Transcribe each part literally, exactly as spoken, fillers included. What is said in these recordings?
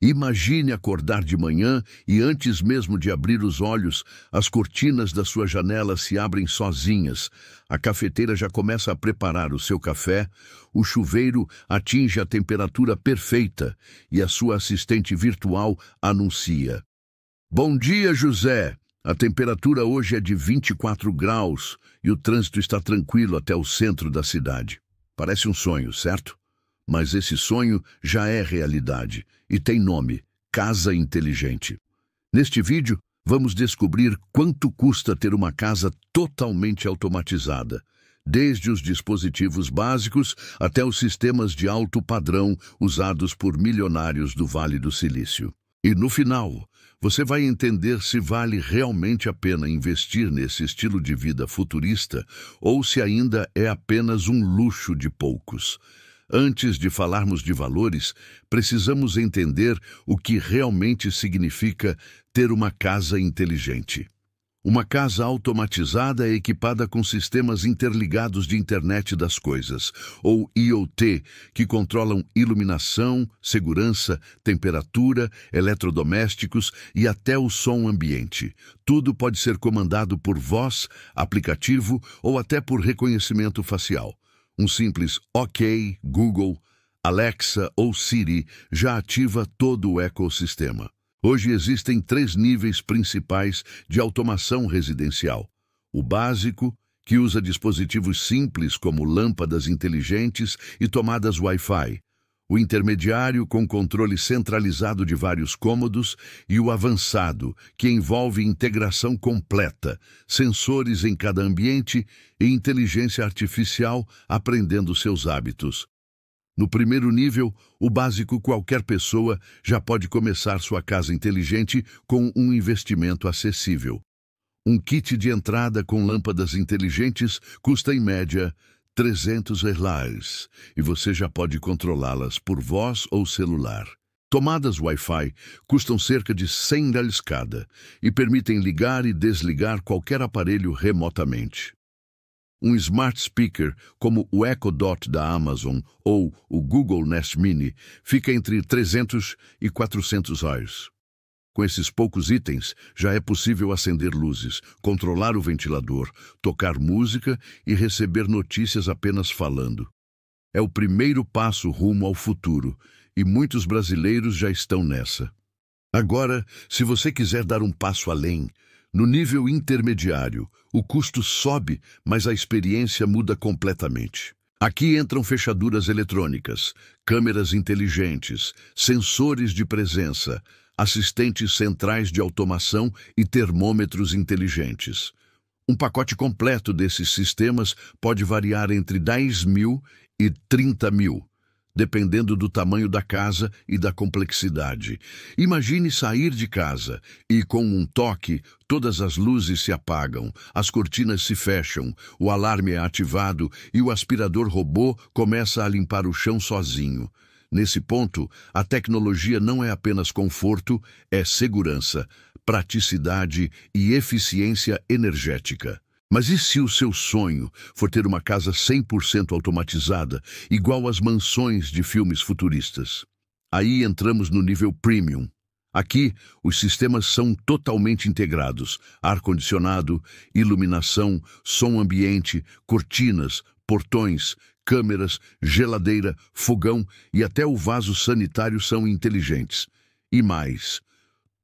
Imagine acordar de manhã e, antes mesmo de abrir os olhos, as cortinas da sua janela se abrem sozinhas. A cafeteira já começa a preparar o seu café, o chuveiro atinge a temperatura perfeita e a sua assistente virtual anuncia: "Bom dia, José! A temperatura hoje é de vinte e quatro graus e o trânsito está tranquilo até o centro da cidade." Parece um sonho, certo? Mas esse sonho já é realidade e tem nome: casa inteligente. Neste vídeo, vamos descobrir quanto custa ter uma casa totalmente automatizada, desde os dispositivos básicos até os sistemas de alto padrão usados por milionários do Vale do Silício. E no final, você vai entender se vale realmente a pena investir nesse estilo de vida futurista ou se ainda é apenas um luxo de poucos. Antes de falarmos de valores, precisamos entender o que realmente significa ter uma casa inteligente. Uma casa automatizada é equipada com sistemas interligados de Internet das Coisas, ou I O T, que controlam iluminação, segurança, temperatura, eletrodomésticos e até o som ambiente. Tudo pode ser comandado por voz, aplicativo ou até por reconhecimento facial. Um simples OK, Google, Alexa ou Siri já ativa todo o ecossistema. Hoje existem três níveis principais de automação residencial. O básico, que usa dispositivos simples como lâmpadas inteligentes e tomadas Wi-Fi. O intermediário, com controle centralizado de vários cômodos. E o avançado, que envolve integração completa, sensores em cada ambiente e inteligência artificial aprendendo seus hábitos. No primeiro nível, o básico, qualquer pessoa já pode começar sua casa inteligente com um investimento acessível. Um kit de entrada com lâmpadas inteligentes custa, em média, trezentos reais, e você já pode controlá-las por voz ou celular. Tomadas Wi-Fi custam cerca de cem reais cada e permitem ligar e desligar qualquer aparelho remotamente. Um Smart Speaker, como o Echo Dot da Amazon ou o Google Nest Mini, fica entre trezentos e quatrocentos reais. Com esses poucos itens, já é possível acender luzes, controlar o ventilador, tocar música e receber notícias apenas falando. É o primeiro passo rumo ao futuro, e muitos brasileiros já estão nessa. Agora, se você quiser dar um passo além, no nível intermediário, o custo sobe, mas a experiência muda completamente. Aqui entram fechaduras eletrônicas, câmeras inteligentes, sensores de presença, assistentes centrais de automação e termômetros inteligentes. Um pacote completo desses sistemas pode variar entre dez mil e trinta mil, dependendo do tamanho da casa e da complexidade. Imagine sair de casa e, com um toque, todas as luzes se apagam, as cortinas se fecham, o alarme é ativado e o aspirador robô começa a limpar o chão sozinho. Nesse ponto, a tecnologia não é apenas conforto, é segurança, praticidade e eficiência energética. Mas e se o seu sonho for ter uma casa cem por cento automatizada, igual às mansões de filmes futuristas? Aí entramos no nível premium. Aqui, os sistemas são totalmente integrados: ar-condicionado, iluminação, som ambiente, cortinas, portões, câmeras, geladeira, fogão e até o vaso sanitário são inteligentes. E mais,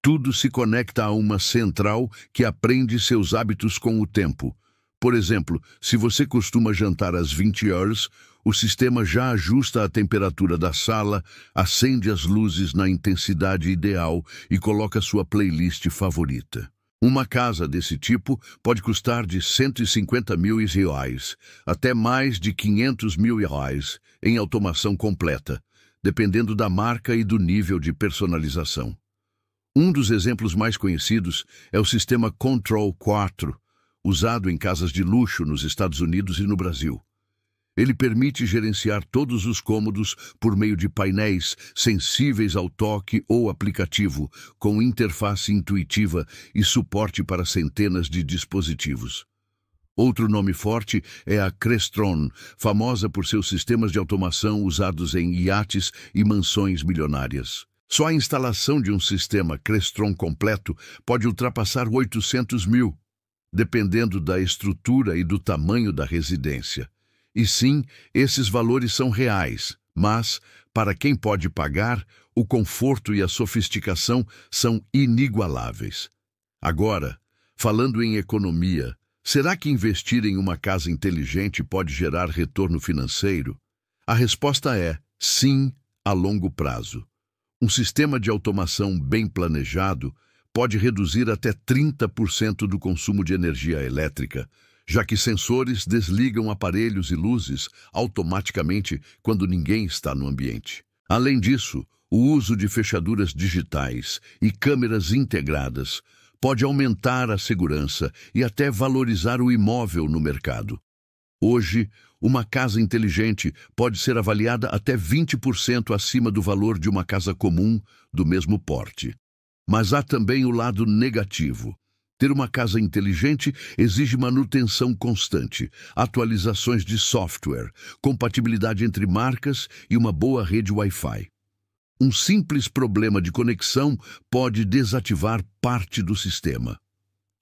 tudo se conecta a uma central que aprende seus hábitos com o tempo. Por exemplo, se você costuma jantar às vinte horas, o sistema já ajusta a temperatura da sala, acende as luzes na intensidade ideal e coloca sua playlist favorita. Uma casa desse tipo pode custar de cento e cinquenta mil reais até mais de quinhentos mil reais em automação completa, dependendo da marca e do nível de personalização. Um dos exemplos mais conhecidos é o sistema Control quatro, usado em casas de luxo nos Estados Unidos e no Brasil. Ele permite gerenciar todos os cômodos por meio de painéis sensíveis ao toque ou aplicativo, com interface intuitiva e suporte para centenas de dispositivos. Outro nome forte é a Crestron, famosa por seus sistemas de automação usados em iates e mansões milionárias. Só a instalação de um sistema Crestron completo pode ultrapassar oitocentos mil, dependendo da estrutura e do tamanho da residência. E sim, esses valores são reais, mas, para quem pode pagar, o conforto e a sofisticação são inigualáveis. Agora, falando em economia, será que investir em uma casa inteligente pode gerar retorno financeiro? A resposta é sim, a longo prazo. Um sistema de automação bem planejado pode reduzir até trinta por cento do consumo de energia elétrica, já que sensores desligam aparelhos e luzes automaticamente quando ninguém está no ambiente. Além disso, o uso de fechaduras digitais e câmeras integradas pode aumentar a segurança e até valorizar o imóvel no mercado. Hoje, uma casa inteligente pode ser avaliada até vinte por cento acima do valor de uma casa comum do mesmo porte. Mas há também o lado negativo. Ter uma casa inteligente exige manutenção constante, atualizações de software, compatibilidade entre marcas e uma boa rede Wi-Fi. Um simples problema de conexão pode desativar parte do sistema.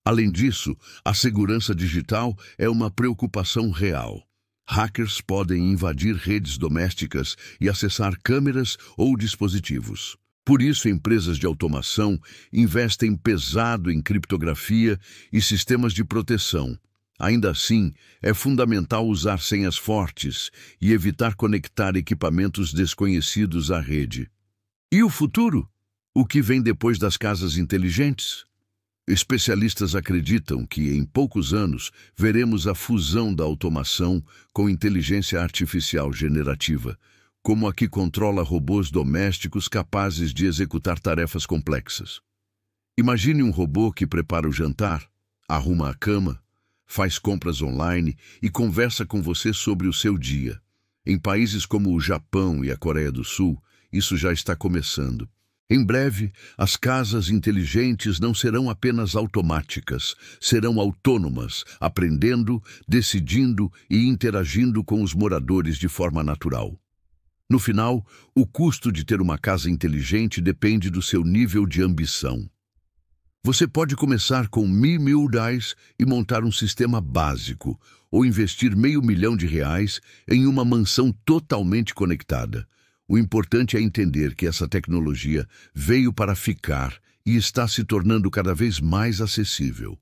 Além disso, a segurança digital é uma preocupação real. Hackers podem invadir redes domésticas e acessar câmeras ou dispositivos. Por isso, empresas de automação investem pesado em criptografia e sistemas de proteção. Ainda assim, é fundamental usar senhas fortes e evitar conectar equipamentos desconhecidos à rede. E o futuro? O que vem depois das casas inteligentes? Especialistas acreditam que, em poucos anos, veremos a fusão da automação com inteligência artificial generativa, como a que controla robôs domésticos capazes de executar tarefas complexas. Imagine um robô que prepara o jantar, arruma a cama, faz compras online e conversa com você sobre o seu dia. Em países como o Japão e a Coreia do Sul, isso já está começando. Em breve, as casas inteligentes não serão apenas automáticas, serão autônomas, aprendendo, decidindo e interagindo com os moradores de forma natural. No final, o custo de ter uma casa inteligente depende do seu nível de ambição. Você pode começar com mil, mil reais e montar um sistema básico, ou investir meio milhão de reais em uma mansão totalmente conectada. O importante é entender que essa tecnologia veio para ficar e está se tornando cada vez mais acessível.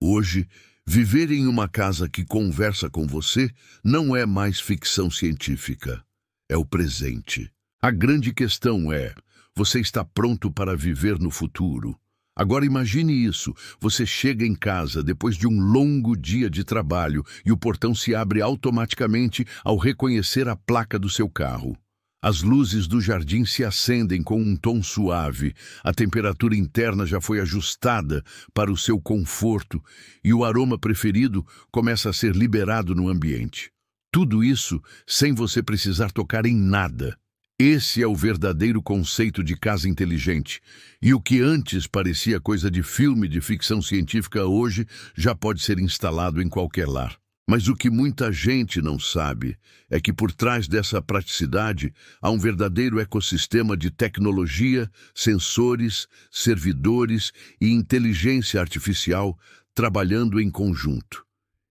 Hoje, viver em uma casa que conversa com você não é mais ficção científica. É o presente. A grande questão é, você está pronto para viver no futuro? Agora imagine isso, você chega em casa depois de um longo dia de trabalho e o portão se abre automaticamente ao reconhecer a placa do seu carro. As luzes do jardim se acendem com um tom suave, a temperatura interna já foi ajustada para o seu conforto e o aroma preferido começa a ser liberado no ambiente. Tudo isso sem você precisar tocar em nada. Esse é o verdadeiro conceito de casa inteligente. E o que antes parecia coisa de filme de ficção científica hoje já pode ser instalado em qualquer lar. Mas o que muita gente não sabe é que por trás dessa praticidade há um verdadeiro ecossistema de tecnologia, sensores, servidores e inteligência artificial trabalhando em conjunto.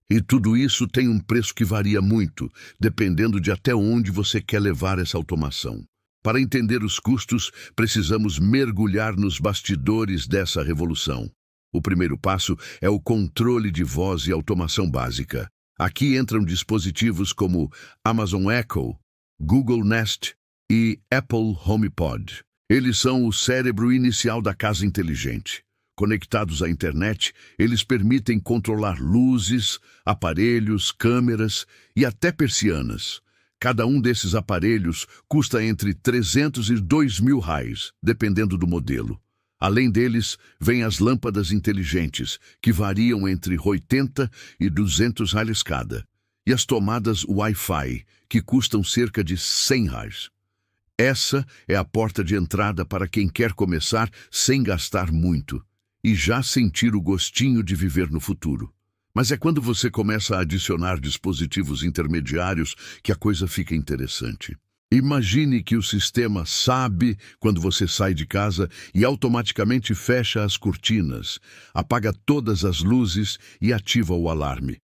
E tudo isso tem um preço que varia muito, dependendo de até onde você quer levar essa automação. Para entender os custos, precisamos mergulhar nos bastidores dessa revolução. O primeiro passo é o controle de voz e automação básica. Aqui entram dispositivos como Amazon Echo, Google Nest e Apple HomePod. Eles são o cérebro inicial da casa inteligente. Conectados à internet, eles permitem controlar luzes, aparelhos, câmeras e até persianas. Cada um desses aparelhos custa entre trezentos e dois mil reais, dependendo do modelo. Além deles, vêm as lâmpadas inteligentes, que variam entre oitenta e duzentos reais cada, e as tomadas Wi-Fi, que custam cerca de cem reais. Essa é a porta de entrada para quem quer começar sem gastar muito e já sentir o gostinho de viver no futuro. Mas é quando você começa a adicionar dispositivos intermediários que a coisa fica interessante. Imagine que o sistema sabe quando você sai de casa e automaticamente fecha as cortinas, apaga todas as luzes e ativa o alarme.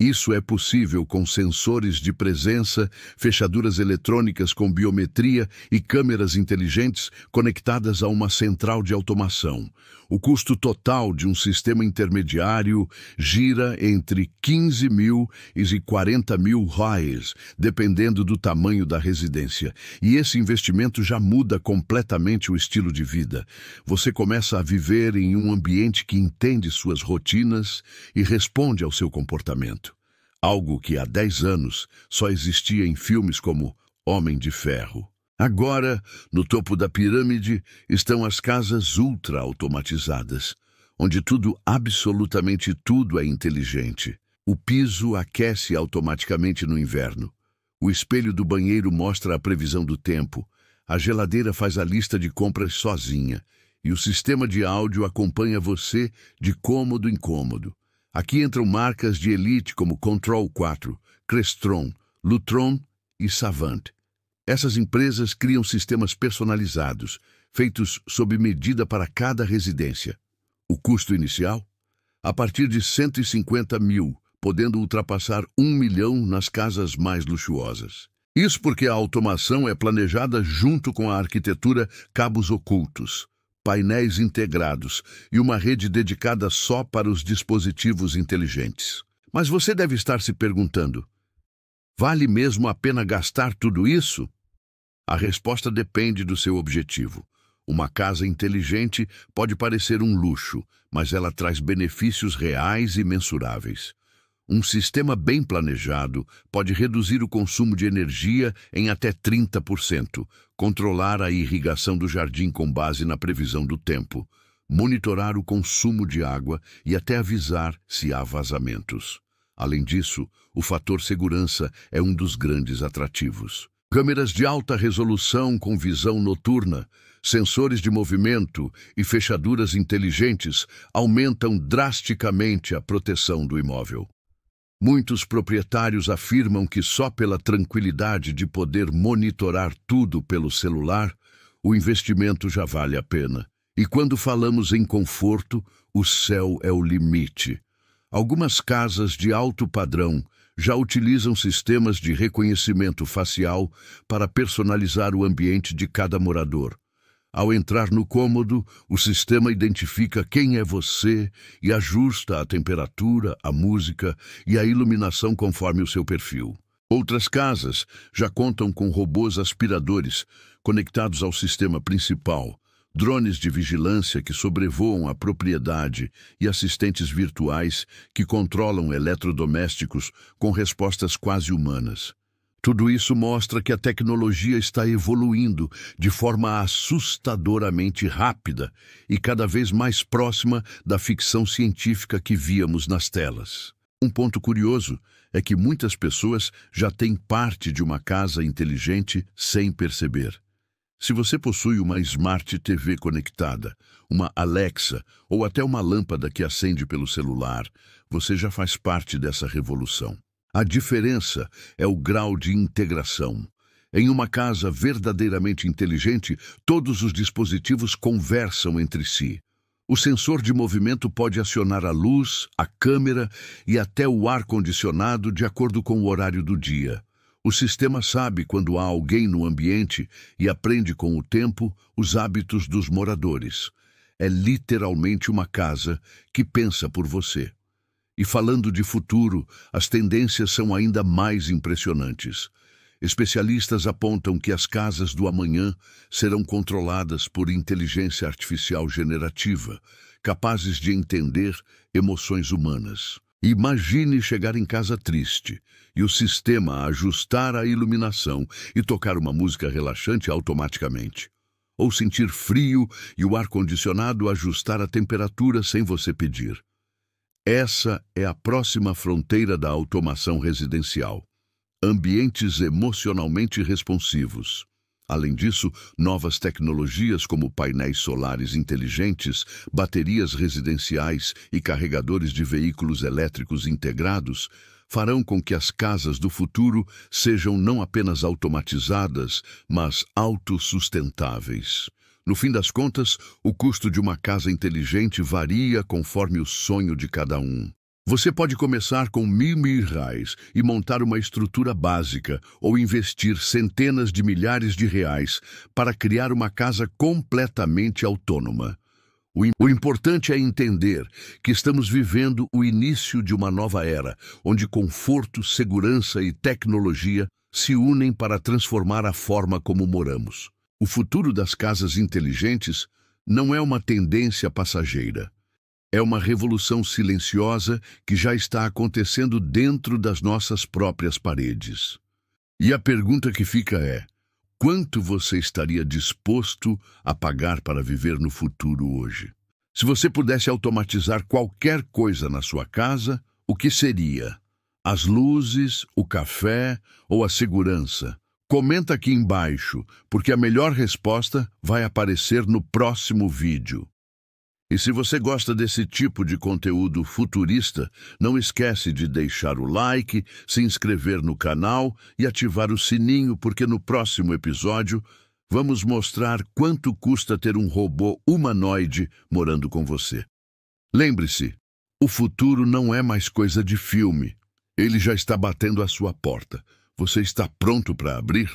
Isso é possível com sensores de presença, fechaduras eletrônicas com biometria e câmeras inteligentes conectadas a uma central de automação. O custo total de um sistema intermediário gira entre quinze mil e quarenta mil reais, dependendo do tamanho da residência. E esse investimento já muda completamente o estilo de vida. Você começa a viver em um ambiente que entende suas rotinas e responde ao seu comportamento. Algo que há dez anos só existia em filmes como Homem de Ferro. Agora, no topo da pirâmide, estão as casas ultra-automatizadas, onde tudo, absolutamente tudo, é inteligente. O piso aquece automaticamente no inverno. O espelho do banheiro mostra a previsão do tempo. A geladeira faz a lista de compras sozinha. E o sistema de áudio acompanha você de cômodo em cômodo. Aqui entram marcas de elite como Control quatro, Crestron, Lutron e Savant. Essas empresas criam sistemas personalizados, feitos sob medida para cada residência. O custo inicial? A partir de cento e cinquenta mil, podendo ultrapassar um milhão nas casas mais luxuosas. Isso porque a automação é planejada junto com a arquitetura cabos ocultos, painéis integrados e uma rede dedicada só para os dispositivos inteligentes. Mas você deve estar se perguntando: vale mesmo a pena gastar tudo isso? A resposta depende do seu objetivo. Uma casa inteligente pode parecer um luxo, mas ela traz benefícios reais e mensuráveis. Um sistema bem planejado pode reduzir o consumo de energia em até trinta por cento, controlar a irrigação do jardim com base na previsão do tempo, monitorar o consumo de água e até avisar se há vazamentos. Além disso, o fator segurança é um dos grandes atrativos. Câmeras de alta resolução com visão noturna, sensores de movimento e fechaduras inteligentes aumentam drasticamente a proteção do imóvel. Muitos proprietários afirmam que só pela tranquilidade de poder monitorar tudo pelo celular, o investimento já vale a pena. E quando falamos em conforto, o céu é o limite. Algumas casas de alto padrão já utilizam sistemas de reconhecimento facial para personalizar o ambiente de cada morador. Ao entrar no cômodo, o sistema identifica quem é você e ajusta a temperatura, a música e a iluminação conforme o seu perfil. Outras casas já contam com robôs aspiradores conectados ao sistema principal, drones de vigilância que sobrevoam a propriedade e assistentes virtuais que controlam eletrodomésticos com respostas quase humanas. Tudo isso mostra que a tecnologia está evoluindo de forma assustadoramente rápida e cada vez mais próxima da ficção científica que víamos nas telas. Um ponto curioso é que muitas pessoas já têm parte de uma casa inteligente sem perceber. Se você possui uma Smart T V conectada, uma Alexa ou até uma lâmpada que acende pelo celular, você já faz parte dessa revolução. A diferença é o grau de integração. Em uma casa verdadeiramente inteligente, todos os dispositivos conversam entre si. O sensor de movimento pode acionar a luz, a câmera e até o ar-condicionado de acordo com o horário do dia. O sistema sabe quando há alguém no ambiente e aprende com o tempo os hábitos dos moradores. É literalmente uma casa que pensa por você. E falando de futuro, as tendências são ainda mais impressionantes. Especialistas apontam que as casas do amanhã serão controladas por inteligência artificial generativa, capazes de entender emoções humanas. Imagine chegar em casa triste e o sistema ajustar a iluminação e tocar uma música relaxante automaticamente. Ou sentir frio e o ar-condicionado ajustar a temperatura sem você pedir. Essa é a próxima fronteira da automação residencial. Ambientes emocionalmente responsivos. Além disso, novas tecnologias como painéis solares inteligentes, baterias residenciais e carregadores de veículos elétricos integrados farão com que as casas do futuro sejam não apenas automatizadas, mas autossustentáveis. No fim das contas, o custo de uma casa inteligente varia conforme o sonho de cada um. Você pode começar com mil mil reais e montar uma estrutura básica ou investir centenas de milhares de reais para criar uma casa completamente autônoma. O importante é entender que estamos vivendo o início de uma nova era, onde conforto, segurança e tecnologia se unem para transformar a forma como moramos. O futuro das casas inteligentes não é uma tendência passageira. É uma revolução silenciosa que já está acontecendo dentro das nossas próprias paredes. E a pergunta que fica é: quanto você estaria disposto a pagar para viver no futuro hoje? Se você pudesse automatizar qualquer coisa na sua casa, o que seria? As luzes, o café ou a segurança? Comenta aqui embaixo, porque a melhor resposta vai aparecer no próximo vídeo. E se você gosta desse tipo de conteúdo futurista, não esquece de deixar o like, se inscrever no canal e ativar o sininho, porque no próximo episódio vamos mostrar quanto custa ter um robô humanoide morando com você. Lembre-se, o futuro não é mais coisa de filme. Ele já está batendo à sua porta. Você está pronto para abrir?